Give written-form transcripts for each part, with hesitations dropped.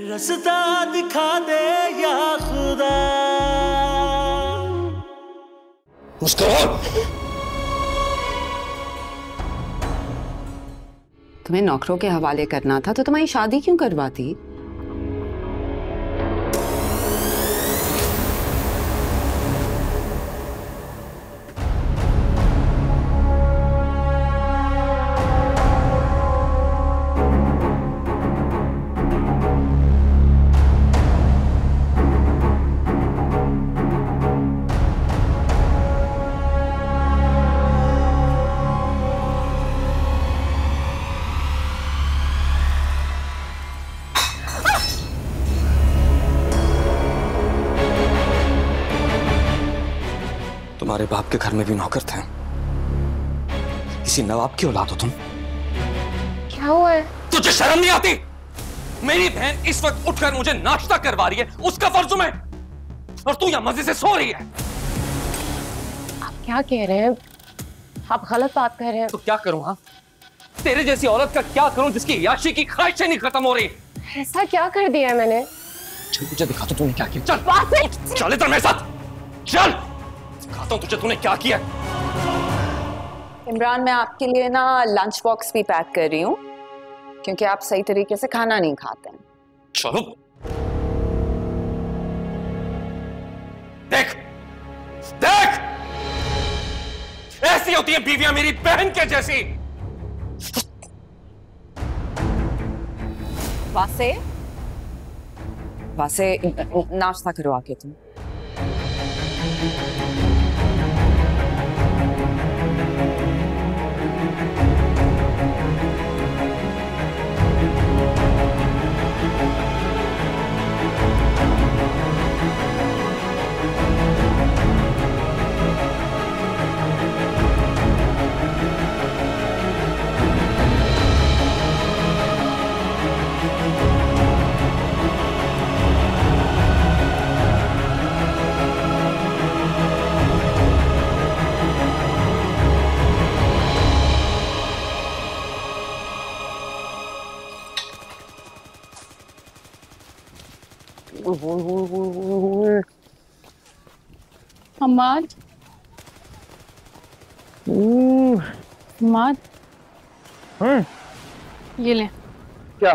रास्ता दिखा दे या खुदा। तुम्हें नौकरों के हवाले करना था तो तुम्हारी शादी क्यों करवाती? तुम्हारे बाप के घर में भी नौकर थे, किसी नवाब की औलाद हो तुम? क्या हुआ है? तुझे शर्म नहीं आती? मेरी बहन इस वक्त उठकर मुझे नाश्ता करवा रही है, उसका फर्ज तुम्हें, और तू यहाँ मजे से सो रही है। आप क्या कह रहे हैं? आप गलत बात कह रहे हैं। तो क्या करूँ? हाँ, तेरे जैसी औरत का क्या करूँ जिसकी याशी की ख्वाहिशें नहीं खत्म हो रही। ऐसा क्या कर दिया है मैंने? चल तुझे दिखा दो तुमने क्या किया। चल चल इधर मेरे साथ, चल खाता हूं तुझे, तूने क्या किया। इमरान, मैं आपके लिए ना लंच बॉक्स भी पैक कर रही हूँ क्योंकि आप सही तरीके से खाना नहीं खाते हैं। चलो देख देख, ऐसी होती है बीवियां मेरी बहन के जैसी। वासे वासे, नाश्ता करवा के तुम। हमाद, हमाद, ये ले। क्या?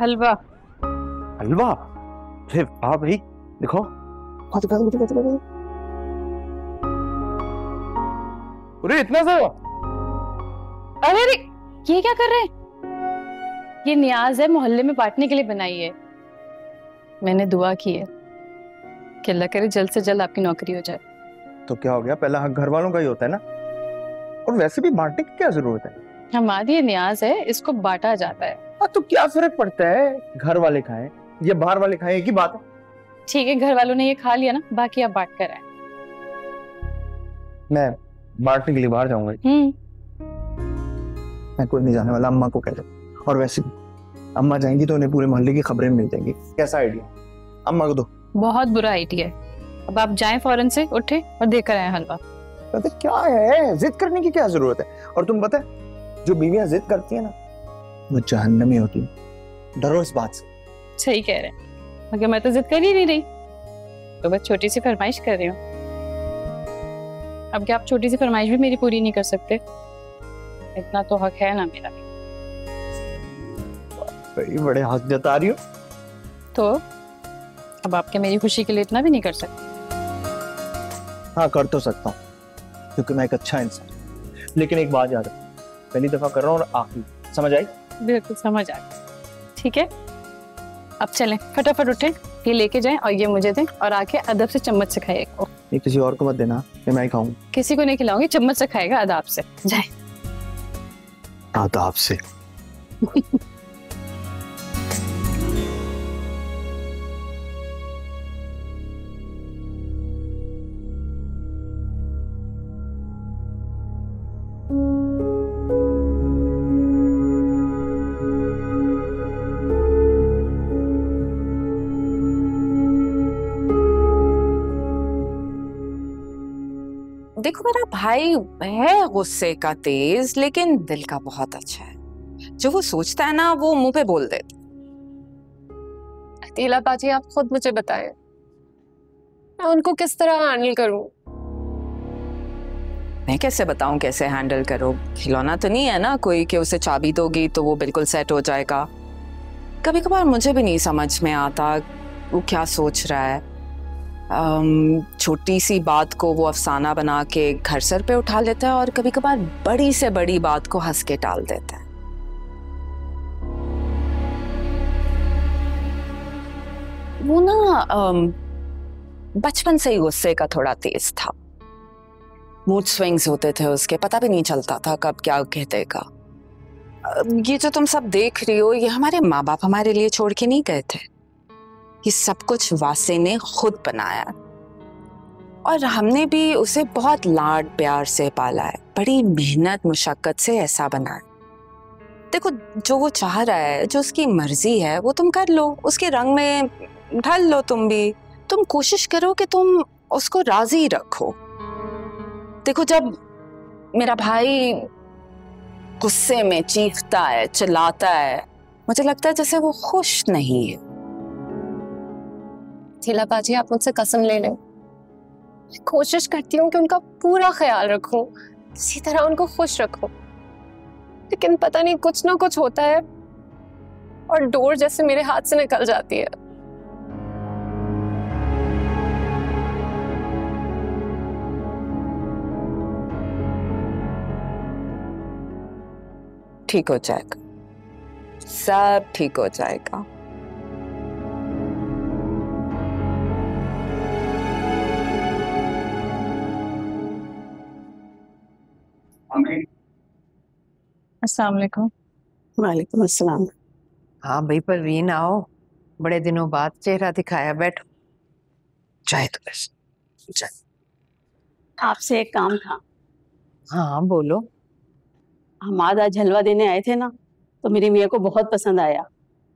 हलवा। हलवा? अरे वाह भाई, देखो। अरे इतना सा? अरे अरे, ये क्या कर रहे हैं? ये नियाज है, मोहल्ले में बांटने के लिए बनाई है। मैंने दुआ की है कि अल्लाह करे जल्द से जल्द आपकी नौकरी हो जाए। तो क्या हो गया, पहला हक घर वालों का ही होता है ना, और वैसे भी बांटने की क्या जरूरत है। हमारी ये नियाज है, इसको बांटा जाता है। तो क्या फर्क पड़ता है घर वाले खाएं या बाहर वाले खाएं, एक ही बात है। ठीक है, घर वालों ने ये खा लिया ना, बाकी आप बांट कर आए। मैं बांटने के लिए बाहर जाऊंगा। मैं कोई नहीं जाने वाला, अम्मा को कह दो। और वैसे अम्मा जाएंगी तो उन्हें पूरे मोहल्ले की खबरें मिल जाएंगी। कैसा आइडिया, अम्मा को दो। बहुत बुरा आइडिया है। अब आप जाएं फौरन से, उठें और देकर आएं हलवा। पता क्या है, जिद करने की क्या जरूरत है। और तुम पता है, जो बीवियां जिद करती है ना, वो जहन्नमी होती है। डरो इस बात से। सही कह रहे हैं, मगर मैं तो जिद कर ही नहीं रही, तो बस छोटी सी फरमाइश कर रही हूँ। अब क्या आप छोटी सी फरमाइश भी मेरी पूरी नहीं कर सकते? इतना तो हक है ना मेरा। बड़े हाथ जता रही हो। तो अब आपके मेरी खुशी के लिए इतना भी नहीं कर सकते। हाँ कर तो सकता हूँ क्योंकि मैं एक अच्छा इंसान, लेकिन एक बात याद रखना, पहली दफा कर रहा हूँ और आखिरी। समझ आई? बिल्कुल समझ आई। ठीक है, अब चलें, फटाफट उठें, ये लेके जाएं और ये मुझे दें, और आके अदब से चम्मच से खाएगा। ये किसी और को मत देना, ये मैं खाऊंगा। किसी को नहीं खिलाऊंगी, चम्मच से खाएगा, आदाब से। जाए आदाब से। देखो मेरा भाई है गुस्से का तेज, लेकिन दिल का बहुत अच्छा है। जो वो सोचता है ना, वो मुंह पे बोल देता। अतीला बाजी, आप खुद मुझे बताएं मैं उनको किस तरह हैंडल करूं। मैं कैसे बताऊं कैसे हैंडल करो? खिलौना तो नहीं है ना कोई कि उसे चाबी दोगी तो वो बिल्कुल सेट हो जाएगा। कभी कभार मुझे भी नहीं समझ में आता वो क्या सोच रहा है। छोटी सी बात को वो अफसाना बना के घर सर पे उठा लेता है और कभी कभार बड़ी से बड़ी बात को हंस के टाल देता है। वो ना बचपन से ही गुस्से का थोड़ा तेज था। मूड स्विंग्स होते थे उसके, पता भी नहीं चलता था कब क्या कहते का। ये जो तुम सब देख रही हो ये हमारे माँ बाप हमारे लिए छोड़ के नहीं गए थे। ये सब कुछ वासे ने खुद बनाया और हमने भी उसे बहुत लाड प्यार से पाला है, बड़ी मेहनत मुशक्क़त से ऐसा बनाया। देखो जो वो चाह रहा है, जो उसकी मर्जी है वो तुम कर लो, उसके रंग में ढल लो तुम भी। तुम कोशिश करो कि तुम उसको राज़ी रखो। देखो जब मेरा भाई गुस्से में चीखता है, चिल्लाता है, मुझे लगता है जैसे वो खुश नहीं है। थीला बाजी, आप मुझसे कसम ले लें, मैं कोशिश करती हूँ कि उनका पूरा ख्याल रखूं, इसी तरह उनको खुश रखूं, लेकिन पता नहीं कुछ ना कुछ होता है और डोर जैसे मेरे हाथ से निकल जाती है। ठीक हो जाएगा, सब ठीक हो जाएगा। अस्सलाम वालेकुम। वालेकुम अस्सलाम। हाँ भाई परवीन आओ, बड़े दिनों बाद चेहरा दिखाया, बैठो चाय तो बस। आपसे एक काम था। हाँ बोलो। हम आज हलवा देने आए थे ना, तो मेरी मियाँ को बहुत पसंद आया,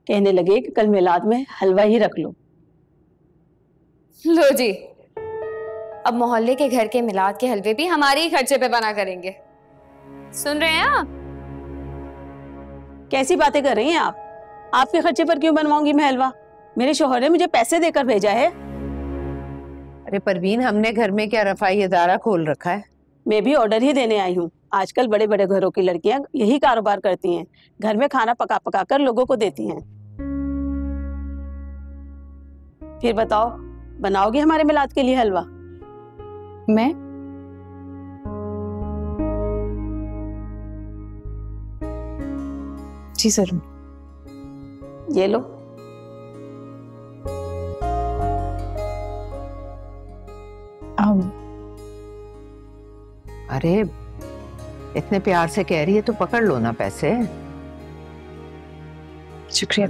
कहने लगे कि कल मिलाद में हलवा ही रख लो। लो जी, अब मोहल्ले के घर के मिलाद के हलवे भी हमारे ही खर्चे पे बना करेंगे। सुन रहे हैं आप? कैसी बातें कर रही हैं आप? आपके खर्चे पर क्यों बनवाऊंगी मैं हलवा? मेरे शोहर ने मुझे पैसे देकर भेजा है। अरे परवीन, हमने घर में क्या रफाई अदारा खोल रखा है? मैं भी ऑर्डर ही देने आई हूँ। आजकल बड़े बड़े घरों की लड़कियां यही कारोबार करती हैं, घर में खाना पका पका कर लोगों को देती हैं। फिर बताओ, बनाओगे हमारे मिलाद के लिए हलवा? मैं जी जरूर। ये लो। अरे इतने प्यार से कह रही है तो पकड़ लो ना पैसे। शुक्रिया।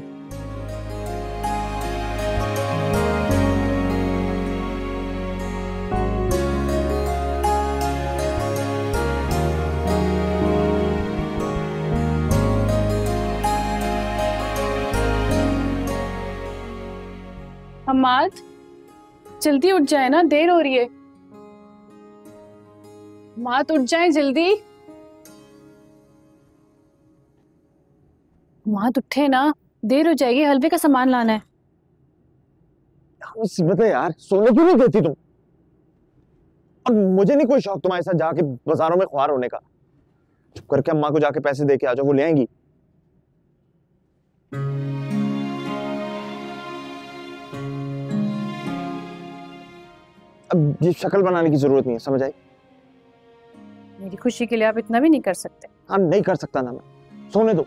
हमाद, जल्दी उठ जाए ना, देर हो रही है। मात उठ जाए जल्दी। मात उठे ना, देर हो जाएगी, हलवे का सामान लाना है। यार सोने क्यों नहीं देती तुम? और मुझे नहीं कोई शौक तुम्हारे साथ जाके बाजारों में ख्वार होने का। चुप करके अम्मा को जाके पैसे देके आ जाओ, वो ले आएंगी। अब ये शक्ल बनाने की जरूरत नहीं है, समझ आई? मेरी खुशी के लिए आप इतना भी नहीं कर सकते। हाँ नहीं कर सकता ना मैं, सोने दो।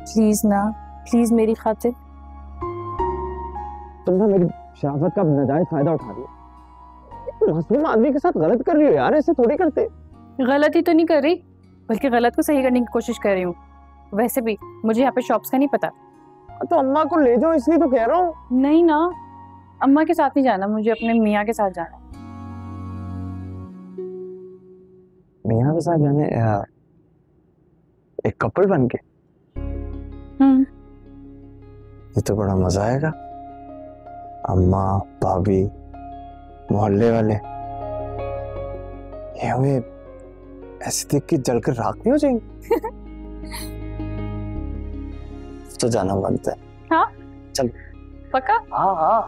प्लीज ना, प्लीज मेरी खातिर। तुमने मेरी शराफत का नाजायज फायदा उठा लिया। मासूम आदमी के साथ गलत कर रही हो यार, ऐसे थोड़ी करते। गलती तो नहीं कर रही, बल्कि गलत को सही करने की कोशिश कर रही हूँ। वैसे भी मुझे यहाँ पे शॉप्स का नहीं पता। तो अम्मा को ले जाओ, इसलिए तो कह रहा हूँ। नहीं ना, अम्मा के साथ नहीं जाना मुझे, अपने मियाँ के साथ जाना। मियाँ के साथ जाने एक कपल बनके? ये तो बड़ा मजा आएगा। अम्मा, भाभी, मोहल्ले वाले, ये हमें ऐसे देख के जलकर राख नहीं हो जाएंगे? तो जाना बनता है। हाँ? चल। पक्का? हाँ हाँ।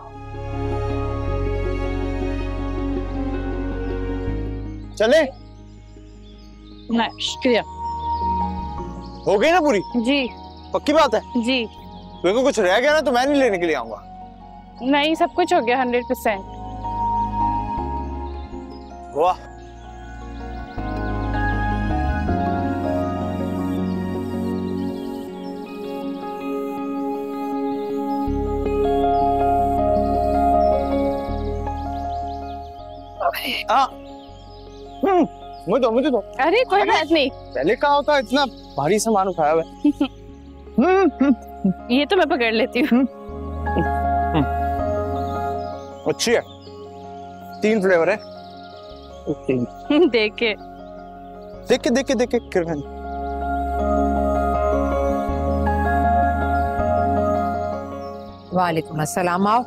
चले? नहीं, शुक्रिया। हो गई ना पूरी? जी। पक्की बात है? जी। मेरे को कुछ रह गया ना तो मैं नहीं लेने के लिए आऊंगा। नहीं, सब कुछ हो गया 100%। वाह, मुझे दो। अरे कोई बात नहीं, पहले कहा होता इतना भारी सामान उठाया हुआ। ये तो मैं पकड़ लेती हूँ। अच्छी है, 3 फ्लेवर है। देखे किरण, वालेकुम अस्सलाम। आओ।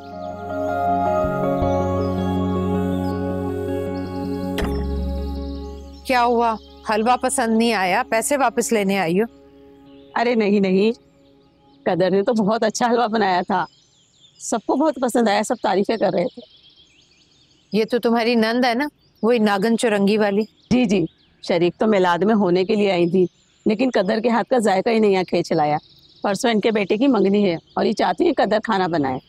क्या हुआ, हलवा पसंद नहीं आया? पैसे वापस लेने आई हो? अरे नहीं, कदर ने तो बहुत अच्छा हलवा बनाया था, सबको बहुत पसंद आया, सब तारीफें कर रहे थे। ये तो तुम्हारी नंद है ना, वही नागन चुरंगी वाली? जी, शरीक तो मिलाद में होने के लिए आई थी, लेकिन कदर के हाथ का जायका ही नहीं आखे चलाया। परसों इनके बेटे की मंगनी है और ये चाहती है कदर खाना बनाए।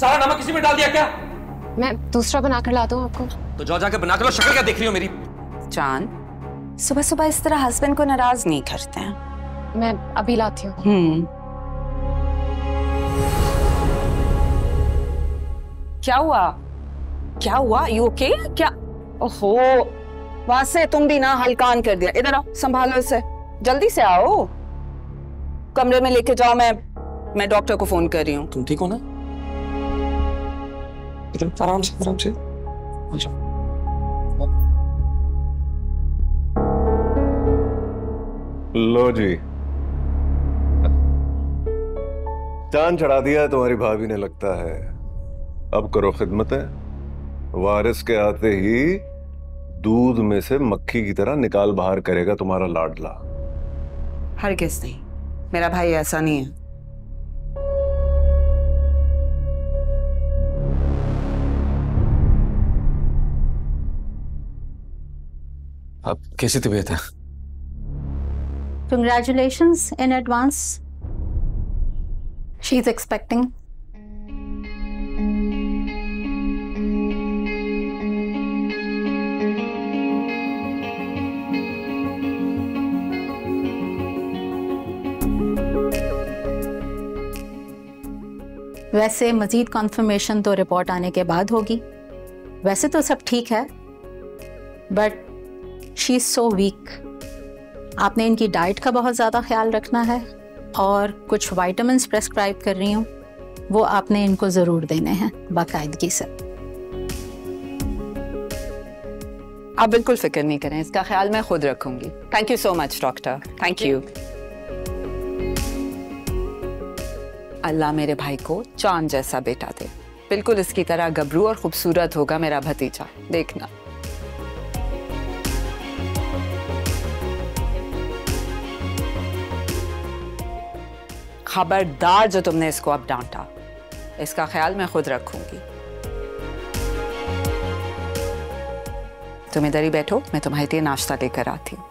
सारा नमक किसी में डाल दिया क्या? मैं दूसरा बनाकर लाता हूँ आपको। तो जाओ जाकर बनाकर लो, शक्ल क्या देख रही हो मेरी? जान, सुबह सुबह इस तरह हस्बैंड को नाराज नहीं करते हैं। मैं अभी लाती हूँ। क्या हुआ? You okay? क्या? ओहो वासे, तुम भी ना हलकान कर दिया। इधर आओ, संभालो इसे, जल्दी से आओ। कमरे में लेके जाओ, मैं डॉक्टर को फोन कर रही हूँ। तुम ठीक हो ना? आराम से। अच्छा। लो जी, चांद चढ़ा दिया तुम्हारी भाभी ने, लगता है। अब करो खिदमतें। वारिस के आते ही दूध में से मक्खी की तरह निकाल बाहर करेगा तुम्हारा लाडला। हरगिज़ नहीं, मेरा भाई ऐसा नहीं है। अब कैसी तबीयत है? Congratulations in advance. She is expecting. वैसे मज़ीद कॉन्फर्मेशन तो रिपोर्ट आने के बाद होगी। वैसे तो सब ठीक है, but she is so weak. आपने इनकी डाइट का बहुत ज़्यादा ख्याल रखना है और कुछ विटामिन्स प्रेस्क्राइब कर रही हूँ, वो आपने इनको ज़रूर देने हैं बाकायदगी से। आप बिल्कुल फिक्र नहीं करें, इसका ख्याल मैं खुद रखूँगी। Thank you so much doctor, thank you. अल्लाह मेरे भाई को चांद जैसा बेटा दे। बिल्कुल इसकी तरह गबरू और खूबसूरत होगा मेरा भतीजा, देखना। खबरदार जो तुमने इसको अब डांटा, इसका ख्याल मैं खुद रखूंगी। तुम इधर ही बैठो, मैं तुम्हारे लिए नाश्ता लेकर आती हूँ।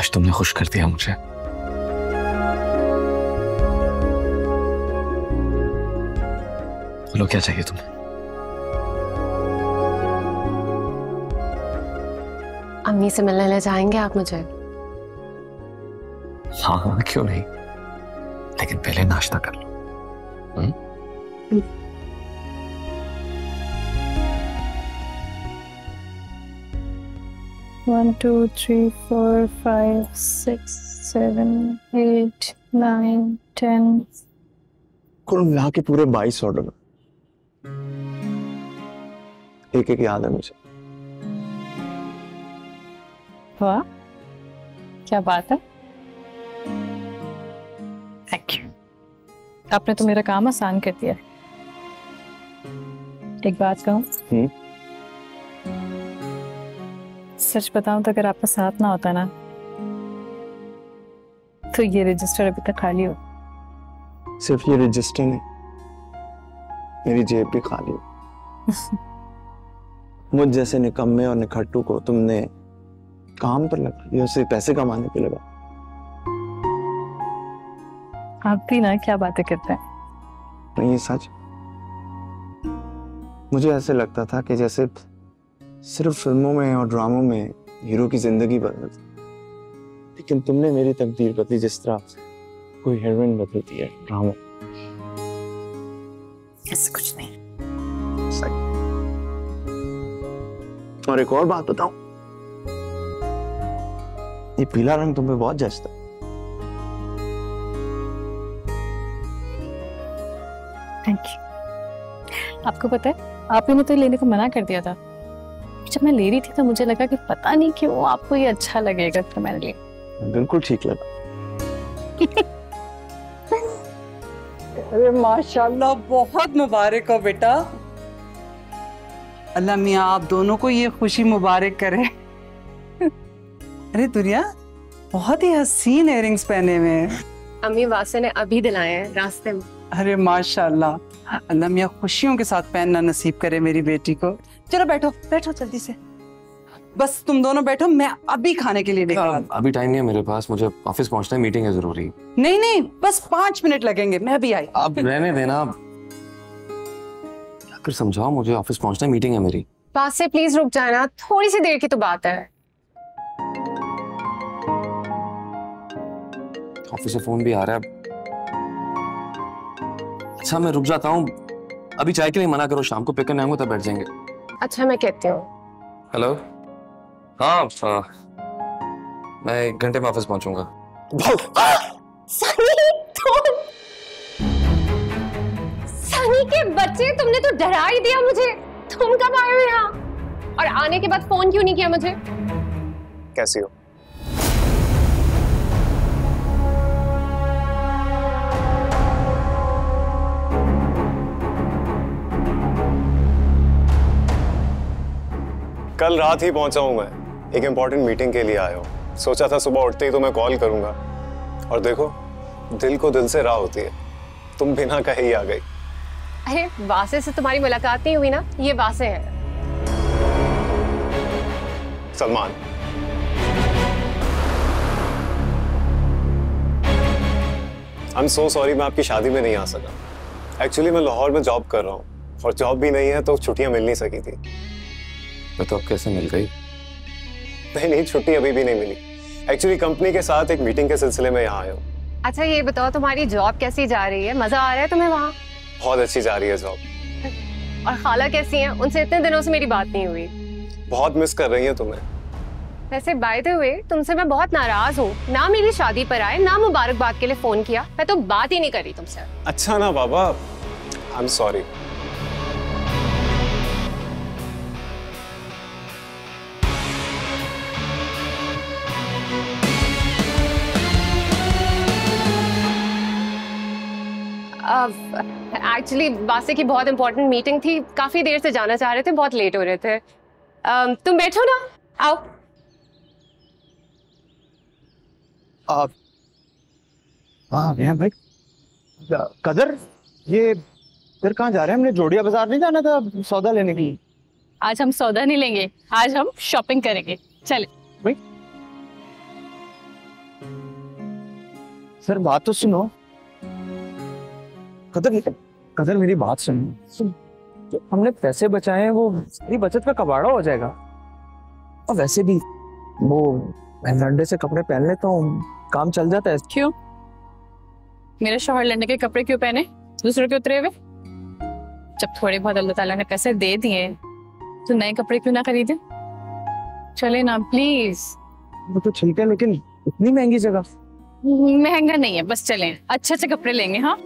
आज तुमने खुश कर दिया मुझे। बोलो क्या चाहिए तुम्हें? अम्मी से मिलने ले जाएंगे आप मुझे? हाँ क्यों नहीं, लेकिन पहले नाश्ता कर लो। One, two, three, four, five, six, seven, eight, nine, ten. कुल मिला के पूरे 22 ऑर्डर हैं। एक एक याद है मुझे। वाह क्या बात है, थैंक यू। आपने तो मेरा काम आसान कर दिया है। एक बात कहूँ, सच बताऊं तो अगर आपका साथ ना होता ना, तो ये रजिस्टर अभी तक खाली हो। सिर्फ ये रजिस्टर नहीं, मेरी जेब भी खाली हो। मुझ जैसे निकम्मे और निखट्टू को तुमने काम पर लगा या उसे पैसे कमाने पे लगा। आप भी ना क्या बातें करते हैं। नहीं ये सच, मुझे ऐसे लगता था कि जैसे सिर्फ फिल्मों में और ड्रामों में हीरो की जिंदगी बदलती, लेकिन तुमने मेरी तकदीर बदली जिस तरह कोई हीरोइन बदलती है ड्रामा। ऐसा कुछ नहीं सही। और एक और बात बताऊं, ये पीला रंग तुम पे बहुत जचता है। Thank you. आपको पता है आप ही ने तो लेने को मना कर दिया था। जब मैं ले रही थी तो मुझे लगा कि पता नहीं क्यों आपको ये अच्छा लगेगा, तो मैंने लिया। बिल्कुल ठीक लगा। अरे माशाल्लाह, बहुत मुबारक हो बेटा। अल्लाह मियां आप दोनों को ये खुशी मुबारक करे। अरे दुनिया बहुत ही हसीन इयररिंग्स पहने हुए हैं। अम्मी वासे ने अभी दिलाए हैं रास्ते में। अरे माशाल्लाह, अल्लाह मियां खुशियों के साथ पहनना नसीब करे मेरी बेटी को। चलो बैठो बैठो जल्दी से, बस तुम दोनों बैठो, मैं अभी खाने के लिए लेकर आता हूं। अभी टाइम नहीं है मेरे पास, मुझे ऑफिस पहुंचना है, मीटिंग है जरूरी। नहीं नहीं बस 5 मिनट लगेंगे, मैं अभी आई। अब रहने देना, जाकर समझाओ, मुझे ऑफिस पहुंचना है, मीटिंग है मेरी। पास से प्लीज रुक जाना, थोड़ी सी देर की तो बात है। ऑफिस से फोन भी आ रहा है। अच्छा मैं रुक जाता हूँ, अभी चाय के लिए मना करो, शाम को पिक करने आऊंगा तब बैठ जाएंगे। अच्छा मैं कहती हूँ। हेलो हाँ हाँ, मैं 1 घंटे में ऑफिस पहुंचूंगा। सनी के बच्चे, तुमने तो डरा ही दिया मुझे। तुम कब आए हो यहाँ, और आने के बाद फोन क्यों नहीं किया मुझे? कैसी हो? कल रात ही पहुंचा हूं मैं, एक इम्पोर्टेंट मीटिंग के लिए आया हूँ। सोचा था सुबह उठते ही तो मैं कॉल करूंगा, और देखो दिल को दिल से राह होती है, तुम बिना कहे ही आ गई। अरे वासे से तुम्हारी मुलाकात नहीं हुई ना, ये वासे है। Salman I am so sorry, मैं आपकी शादी में नहीं आ सका। एक्चुअली मैं लाहौर में जॉब कर रहा हूँ और जॉब भी नहीं है तो छुट्टियाँ मिल नहीं सकी थी। तो अब कैसे मिल गई? नहीं, छुट्टी अभी भी नहीं मिली। एक्चुअली कंपनी के साथ एक मीटिंग के सिलसिले में यहाँ आया हूँ। अच्छा ये बताओ तुम्हारी जॉब कैसी जा रही है? मजा आ रहा है तुम्हें वहाँ? बहुत अच्छी जा रही है जॉब। और खाला कैसी हैं? उनसे इतने दिनों से मेरी बात नहीं हुई। बहुत मिस कर रही है तुम्हें। वैसे बाय द वे तुमसे मैं बहुत नाराज हूँ, ना मेरी शादी पर आए ना मुबारकबाद के लिए फोन किया। मैं तो बात ही नहीं करी तुमसे। अच्छा ना बाबा, आई एम सॉरी। एक्चुअली वासे की बहुत इंपॉर्टेंट मीटिंग थी, काफी देर से जाना चाह रहे थे, बहुत लेट हो रहे थे। तुम बैठो ना, आओ। भाई कदर, ये फिर कहाँ जा रहे हैं? हमने जोड़िया बाजार नहीं जाना था सौदा लेने के लिए? आज हम सौदा नहीं लेंगे, आज हम शॉपिंग करेंगे। चले भाई। सर बात तो सुनो। कदर मेरी बात सुनो, जो हमने पैसे बचाए हैं वो सारी बचत का कबाड़ा हो जाएगा। और वैसे भी वो मैं लंडे से कपड़े पहन लेता हूँ, काम चल जाता है। क्यों? मेरे शोहर लंडे के कपड़े क्यों पहने? दूसरों के उतरे हुए। जब थोड़े बहुत अल्लाह ताला ने पैसे दे दिए तो नए कपड़े क्यों ना खरीदे? चले ना प्लीज। वो तो ठीक है, लेकिन इतनी महंगी जगह? महंगा नहीं है, बस चले अच्छे अच्छे कपड़े लेंगे। हाँ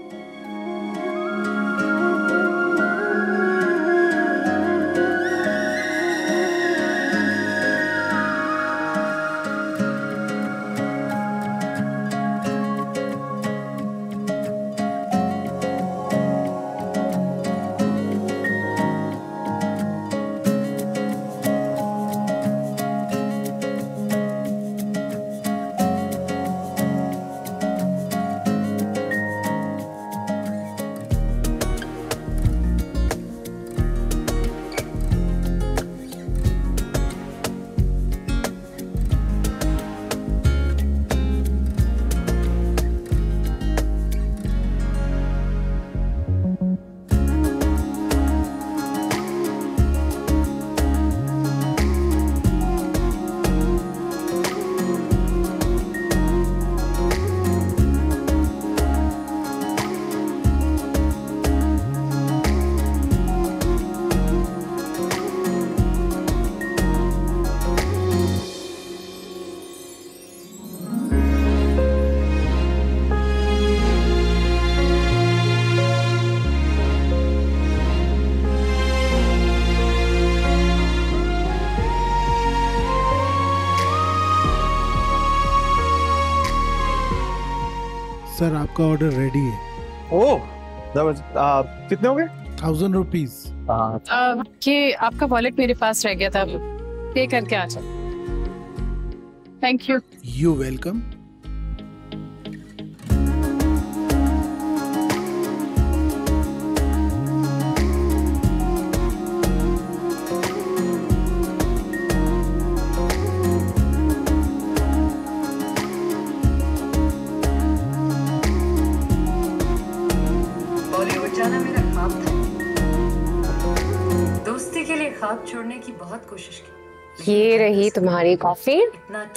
सर, आपका ऑर्डर रेडी है। ओह, कितने हो गए? 1000 रुपीज। कि आपका वॉलेट मेरे पास रह गया था, पे करके आ जाओ। Thank you. You welcome. छोड़ने की बहुत कोशिश की। ये रही तुम्हारी कॉफी।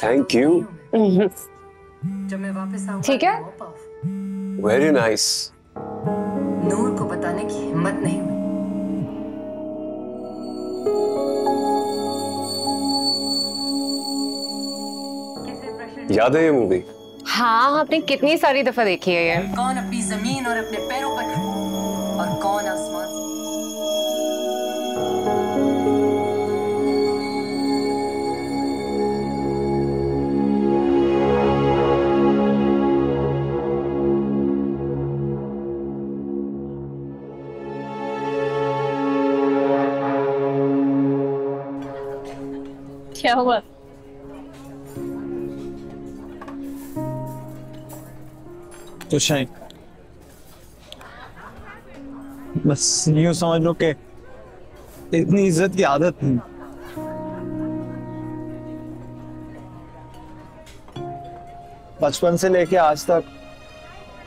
Thank you. जब मैं वापस आऊं ठीक है। Very nice. नूर को बताने की हिम्मत नहीं हुई। याद है ये मूवी? हाँ, आपने कितनी सारी दफा देखी है ये। कौन अपनी जमीन और अपने पैरों पर खड़ा और कौन आसमान। क्या हुआ? तो शायद बस यूं समझ लो कि इतनी इज्जत की आदत नहीं। बचपन से लेके आज तक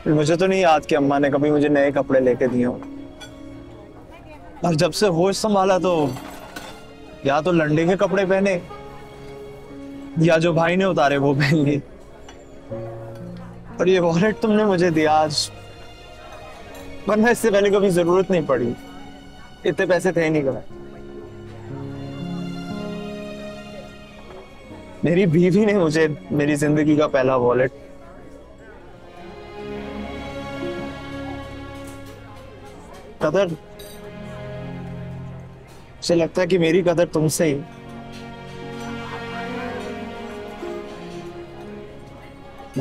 मुझे तो नहीं याद कि अम्मा ने कभी मुझे नए कपड़े लेके दिए हो। और जब से होश संभाला तो या तो लंडे के कपड़े पहने या जो भाई ने उतारे वो पहन लिए। और ये वॉलेट तुमने मुझे दिया आज, वरना इससे पहले कभी जरूरत नहीं पड़ी, इतने पैसे थे नहीं कभी। मेरी बीवी ने मुझे मेरी जिंदगी का पहला वॉलेट कदर, मुझे लगता है कि मेरी कदर तुमसे ही।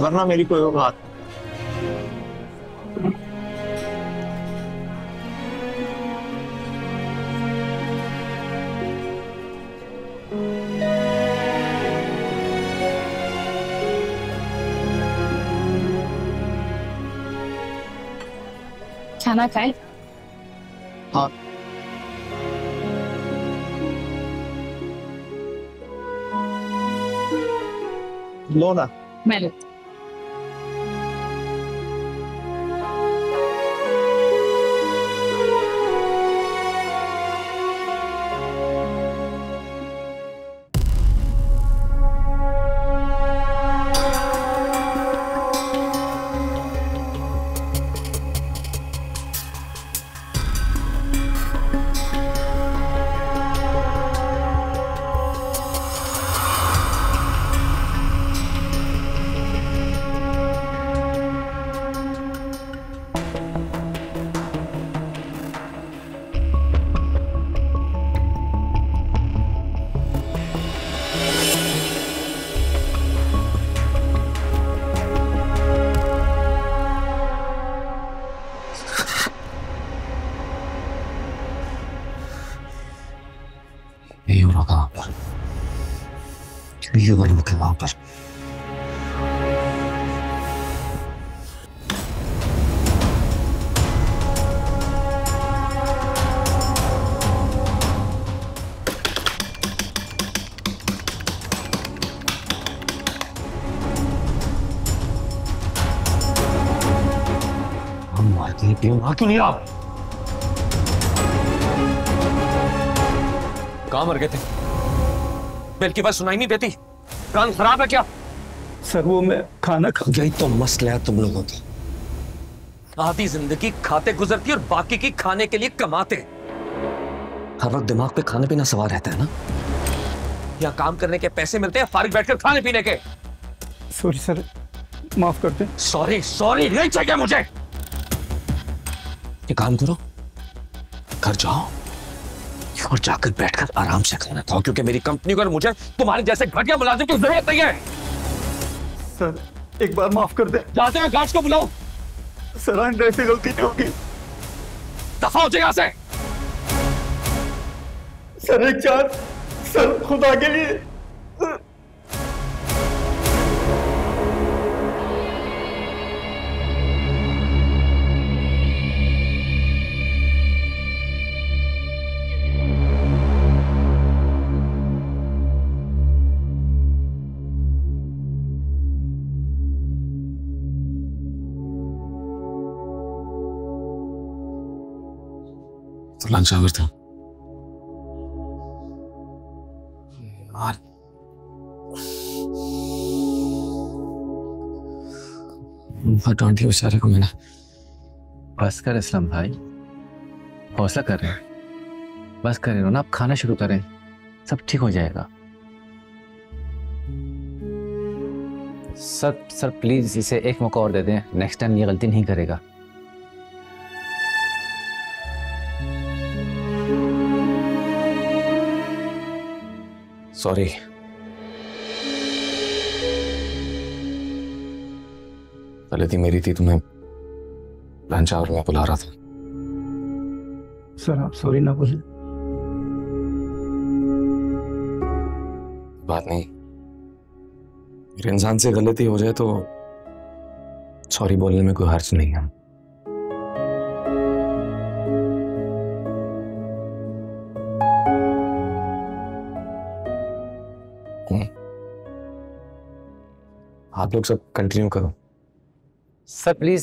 वरना मेरी कोई औकात। खाना खाए? हाँ। लो ना। मैं लेती। पर हम मारते हैं क्यों? वहां क्यों नहीं आप? कहां मर गए थे? बेल की बात सुनाई नहीं देती, कान खराब है क्या? सर वो मैं खाना खा गई तो मसला है तुम लोगों का। आधी जिंदगी खाते गुजरती और बाकी की खाने के लिए कमाते। हर वक्त दिमाग पे खाने पीना सवार रहता है ना? या काम करने के पैसे मिलते हैं फारिग बैठकर खाने पीने के? सॉरी सर, माफ करते। सॉरी सॉरी नहीं चाहिए मुझे। एक काम करो, घर जाओ और जाकर बैठकर आराम से खाना खाओ, क्योंकि मेरी कंपनी को और मुझे तुम्हारे जैसे घटिया मुलाजिम की जरूरत नहीं है। सर एक बार माफ कर दे। जाते हैं गार्ड्स को बुलाओ। सर अंदर से गलती नहीं होगी। दफा हो जाए यहाँ से। सर एक चार, सर खुदा के लिए। लंच आवर था यार। बेचारे को मिला। बस कर इस्लाम भाई, हौसला कर रहे हैं, बस कर रहे ना आप, खाना शुरू करें, सब ठीक हो जाएगा। सर सर प्लीज इसे एक मौका और दे दें, नेक्स्ट टाइम ये गलती नहीं करेगा। सॉरी गलती मेरी थी, तुम्हें लंच आवर में बुला रहा था। सर आप सॉरी ना बोले। बात नहीं, अगर इंसान से गलती हो जाए तो सॉरी बोलने में कोई हर्ज नहीं है। आप लोग सब कंटिन्यू करो, सर प्लीज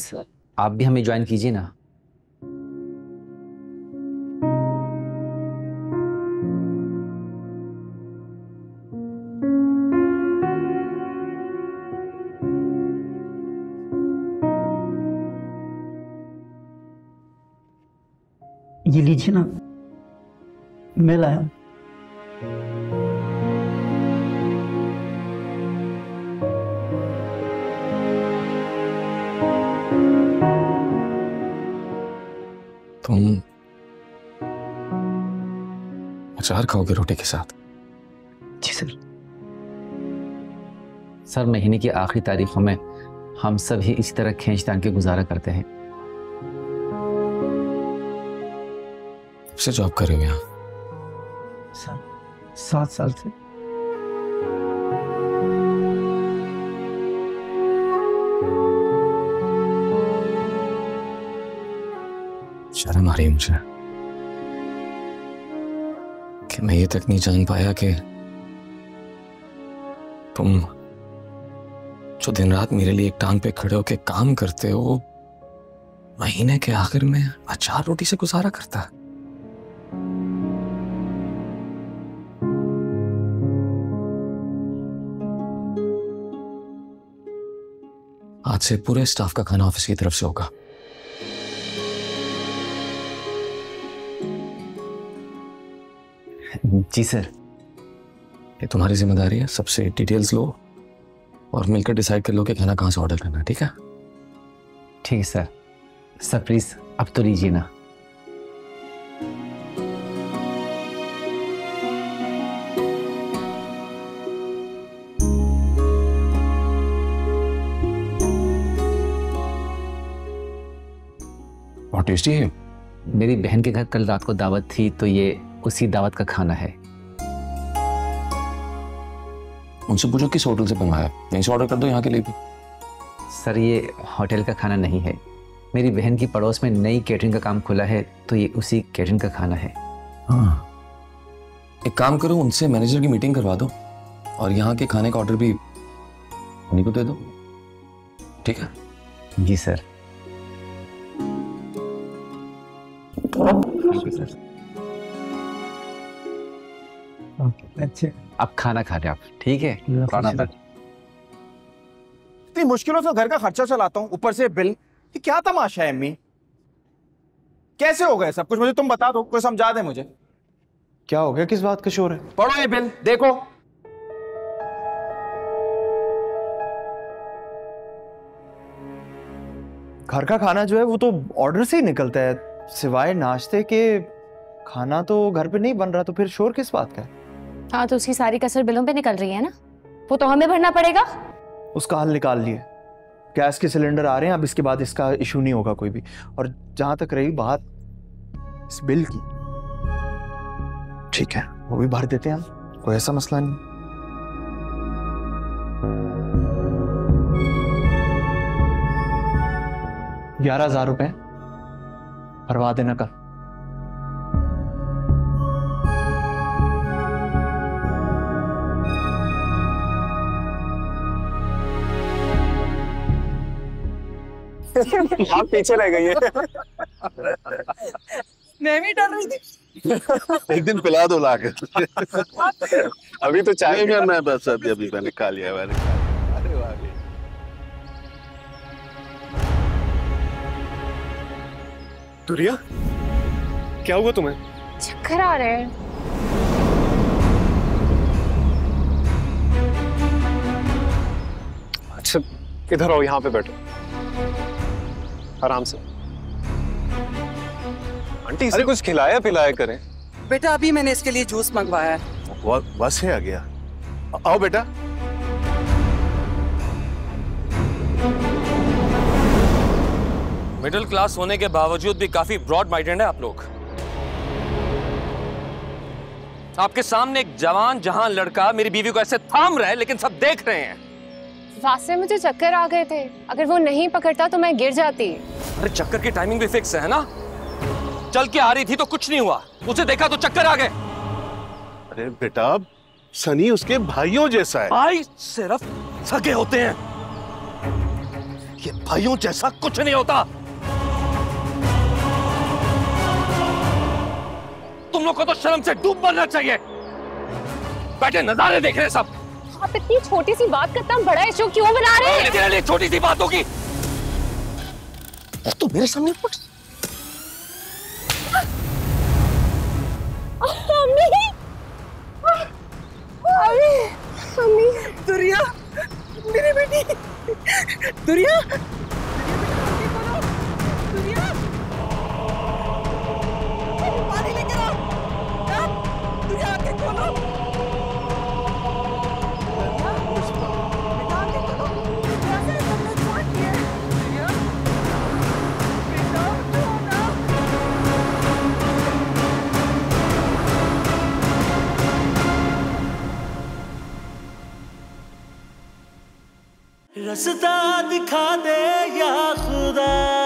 आप भी हमें ज्वाइन कीजिए ना। ये लीजिए ना, मैं लाया हूं। तुम अचार खाओगे रोटी के साथ? जी सर। सर महीने की आखिरी तारीखों में हम सब ही इसी तरह खींच तान के गुजारा करते हैं। जॉब कर रहे हो यहाँ? सर 7 साल से। शर्म आ रही है मुझे कि मैं ये तक नहीं जान पाया कि तुम जो दिन रात मेरे लिए एक टांग पे खड़े होके काम करते हो, महीने के आखिर में अचार रोटी से गुजारा करता है। आज से पूरे स्टाफ का खाना ऑफिस की तरफ से होगा। जी सर। ये तुम्हारी जिम्मेदारी है, सबसे डिटेल्स लो और मिलकर डिसाइड कर लो कि खाना कहाँ से ऑर्डर करना है। ठीक है? ठीक है सर। सर प्लीज अब तो लीजिए ना। टेस्टी है। मेरी बहन के घर कल रात को दावत थी तो ये उसी दावत का खाना है। उनसे पूछो किस होटल से बनवाया, यहीं से ऑर्डर कर दो यहाँ के लिए भी। सर ये होटल का खाना नहीं है, मेरी बहन की पड़ोस में नई कैटरिंग का काम खुला है तो ये उसी कैटरिंग का खाना है। हाँ। एक काम करो, उनसे मैनेजर की मीटिंग करवा दो और यहाँ के खाने का ऑर्डर भी उन्हीं को दे दो। ठीक है? जी सर। अच्छा अब खाना खा रहे आप? ठीक है। इतनी मुश्किलों से घर का खर्चा चलाता हूँ, ऊपर से बिल। ये क्या तमाशा है अम्मी, कैसे हो गया सब कुछ? मुझे तुम बता दो, कोई समझा दे मुझे क्या हो गया, किस बात का शोर है? पढ़ो ये बिल देखो। घर का खाना जो है वो तो ऑर्डर से ही निकलता है, सिवाय नाश्ते के। खाना तो घर पे नहीं बन रहा तो फिर शोर किस बात का है? हाँ तो उसकी सारी कसर बिलों पे निकल रही है ना, वो तो हमें भरना पड़ेगा। उसका हल निकाल लिए, गैस के सिलेंडर आ रहे हैं, अब इसके बाद इसका इशू नहीं होगा कोई भी। और जहां तक रही बात इस बिल की, ठीक है वो भी भर देते हैं हम, कोई ऐसा मसला नहीं। ₹11,000 भरवा देना कल। आप पीछे रह गई है। मैं भी डर रही थी। एक दिन पिला दो लाके। अभी तो चाय नहीं करना है बस, अभी मैंने खा लिया है। दुरिया क्या हुआ तुम्हें? चक्कर आ रहे हैं। अच्छा इधर आओ, यहाँ पे बैठो आराम से। आंटी इसे कुछ खिलाया पिलाया करें। बेटा अभी मैंने इसके लिए जूस मंगवाया है। बस है आ गया, आओ बेटा। मिडिल क्लास होने के बावजूद भी काफी ब्रॉड माइंडेड है आप लोग। आपके सामने एक जवान जहां लड़का मेरी बीवी को ऐसे थाम रहा है लेकिन सब देख रहे हैं। वासे मुझे चक्कर आ गए थे, अगर वो नहीं पकड़ता तो मैं गिर जाती। अरे चक्कर की टाइमिंग भी फिक्स है ना, चल के आ रही थी तो कुछ नहीं हुआ, उसे देखा तो चक्कर आ गए। अरे बेटा सनी उसके भाइयों जैसा है। भाई सिर्फ सगे होते हैं। ये भाइयों जैसा कुछ नहीं होता। तुम लोग को तो शर्म से डूब मरना चाहिए, बैठे नजारे देख रहे सब। आप इतनी छोटी सी बात का इतना बड़ा इशू क्यों बना रहे हैं? तेरे लिए छोटी सी बात होगी। तू मेरे सामने कुछ दुरिया, मेरी बेटी दुरिया, दुरिया पानी लेकर आओ, दुरिया आके खोलो, रास्ता दिखा दे या खुदा।